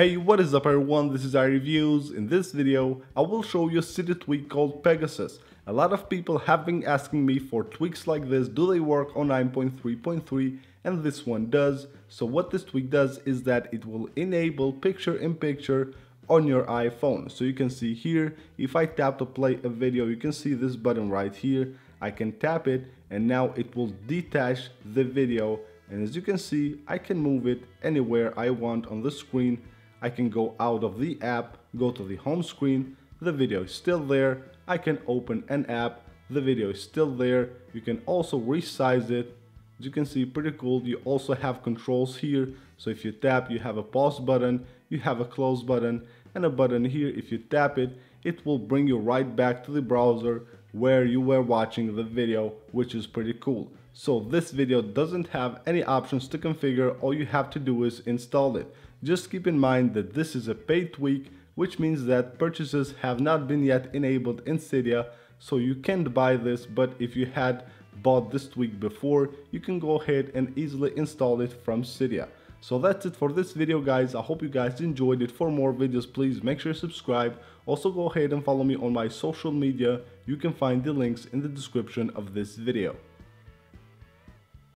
Hey, what is up everyone, this is iReviews. In this video, I will show you a Cydia tweak called Pegasus. A lot of people have been asking me for tweaks like this, do they work on 9.3.3, and this one does. So what this tweak does is that it will enable picture-in-picture on your iPhone. So you can see here, if I tap to play a video, you can see this button right here. I can tap it and now it will detach the video. And as you can see, I can move it anywhere I want on the screen. I can go out of the app, go to the home screen, the video is still there. I can open an app, the video is still there. You can also resize it. As you can see, pretty cool. You also have controls here. So if you tap, you have a pause button, you have a close button, and a button here. If you tap it, it will bring you right back to the browser where you were watching the video, which is pretty cool. So this video doesn't have any options to configure, all you have to do is install it. Just keep in mind that this is a paid tweak, which means that purchases have not been yet enabled in Cydia, so you can't buy this, but if you had bought this tweak before, you can go ahead and easily install it from Cydia. So that's it for this video guys, I hope you guys enjoyed it. For more videos please make sure to subscribe, also go ahead and follow me on my social media, you can find the links in the description of this video.